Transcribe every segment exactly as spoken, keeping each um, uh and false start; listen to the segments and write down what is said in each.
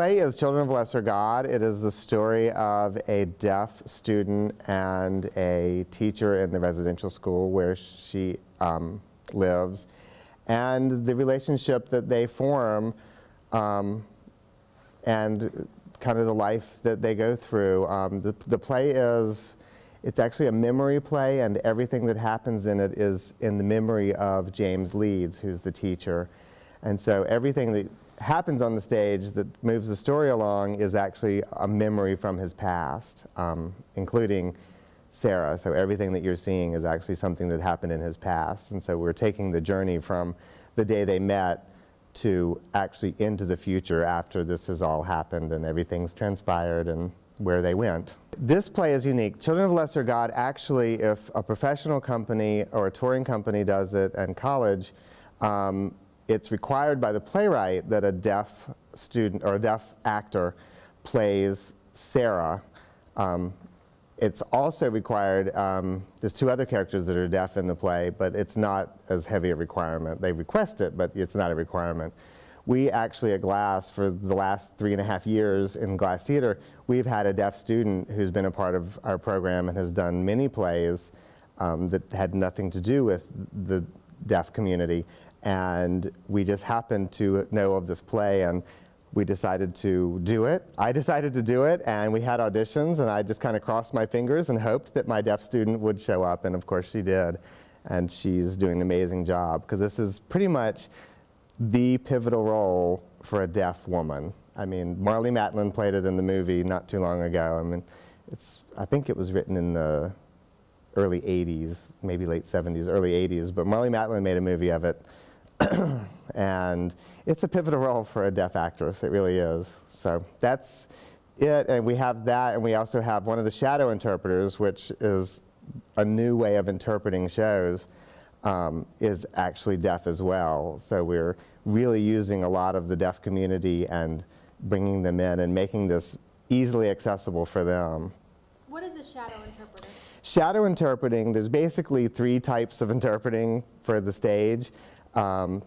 play is Children of a Lesser God. It is the story of a deaf student and a teacher in the residential school where she um, lives, and the relationship that they form, um, and kind of the life that they go through. Um, the, the play is, it's actually a memory play, and everything that happens in it is in the memory of James Leeds, who's the teacher. And so everything that happens on the stage that moves the story along is actually a memory from his past, um, including Sarah. So everything that you're seeing is actually something that happened in his past. And so we're taking the journey from the day they met to actually into the future after this has all happened and everything's transpired and where they went. This play is unique. Children of a Lesser God, actually, if a professional company or a touring company does it and college, um, it's required by the playwright that a deaf student or a deaf actor plays Sarah. Um, It's also required, um, there's two other characters that are deaf in the play, but it's not as heavy a requirement. They request it, but it's not a requirement. We actually at Glass, for the last three and a half years in Glass Theater, we've had a deaf student who's been a part of our program and has done many plays um, that had nothing to do with the deaf community. And we just happened to know of this play, and we decided to do it. I decided to do it, and we had auditions, and I just kind of crossed my fingers and hoped that my deaf student would show up, and of course she did. And she's doing an amazing job, because this is pretty much the pivotal role for a deaf woman. I mean, Marlee Matlin played it in the movie not too long ago. I mean, it's, I think it was written in the early eighties, maybe late seventies, early eighties, but Marlee Matlin made a movie of it. And it's a pivotal role for a deaf actress, it really is. So that's it, and we have that, and we also have one of the shadow interpreters, which is a new way of interpreting shows, um, is actually deaf as well. So we're really using a lot of the deaf community and bringing them in and making this easily accessible for them. What is a shadow interpreter? Shadow interpreting, there's basically three types of interpreting for the stage. Um,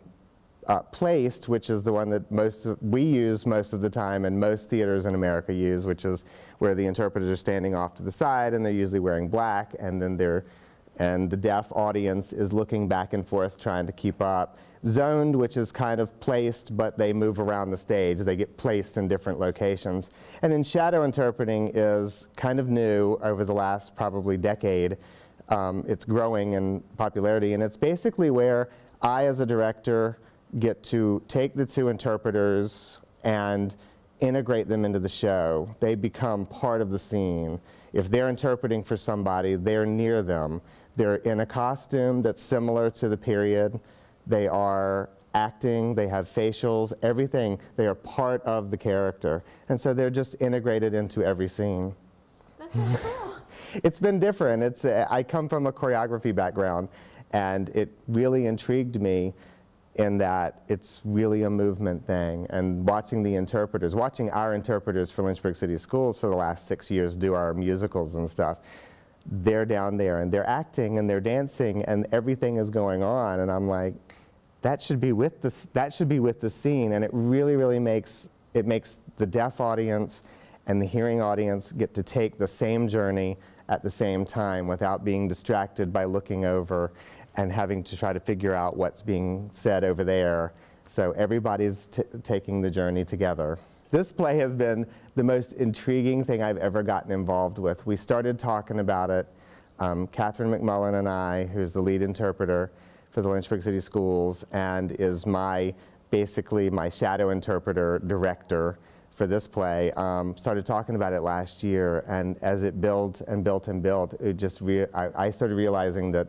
uh, placed, which is the one that most of, we use most of the time, and most theaters in America use, which is where the interpreters are standing off to the side, and they're usually wearing black, and then they're, and the deaf audience is looking back and forth trying to keep up. Zoned, which is kind of placed, but they move around the stage. They get placed in different locations. And then shadow interpreting is kind of new over the last probably decade. Um, it's growing in popularity, and it's basically where I, as a director, get to take the two interpreters and integrate them into the show. They become part of the scene. If they're interpreting for somebody, they're near them. They're in a costume that's similar to the period. They are acting, they have facials, everything. They are part of the character. And so they're just integrated into every scene. That's really cool. It's been different. It's, uh, I come from a choreography background. And it really intrigued me in that it's really a movement thing. And watching the interpreters, watching our interpreters for Lynchburg City Schools for the last six years do our musicals and stuff, they're down there and they're acting and they're dancing and everything is going on. And I'm like, that should be with the, that should be with the scene. And it really, really makes, it makes the deaf audience and the hearing audience get to take the same journey at the same time without being distracted by looking over and having to try to figure out what's being said over there. So everybody's t taking the journey together. This play has been the most intriguing thing I've ever gotten involved with. We started talking about it. Um, Catherine McMullen and I, who's the lead interpreter for the Lynchburg City Schools and is my, basically my shadow interpreter director for this play, um, started talking about it last year, and as it built and built and built, it just re I, I started realizing that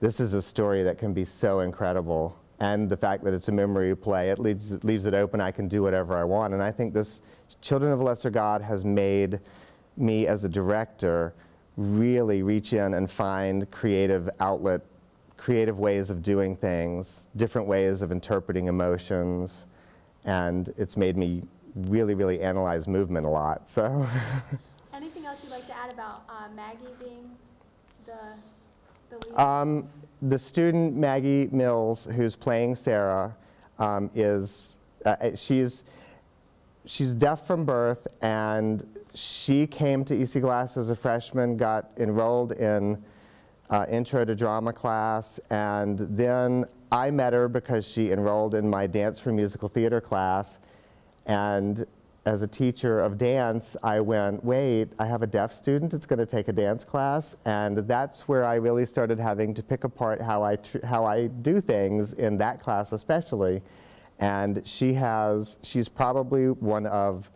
this is a story that can be so incredible, and the fact that it's a memory play, it leaves, it leaves it open. I can do whatever I want, and I think this Children of a Lesser God has made me as a director really reach in and find creative outlet, creative ways of doing things, different ways of interpreting emotions, and it's made me really, really analyze movement a lot, so. Anything else you'd like to add about uh, Maggie being the, the lead? Um, the student, Maggie Mills, who's playing Sarah, um, is, uh, she's, she's deaf from birth, and she came to E C Glass as a freshman, got enrolled in uh, intro to drama class, and then I met her because she enrolled in my dance for musical theater class. And as a teacher of dance, I went, wait, I have a deaf student that's going to take a dance class. And that's where I really started having to pick apart how I, tr how I do things in that class especially. And she has, she's probably one of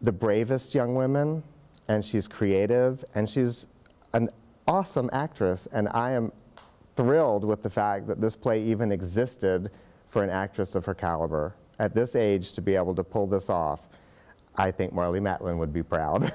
the bravest young women, and she's creative, and she's an awesome actress. And I am thrilled with the fact that this play even existed for an actress of her caliber at this age to be able to pull this off. I think Marlee Matlin would be proud.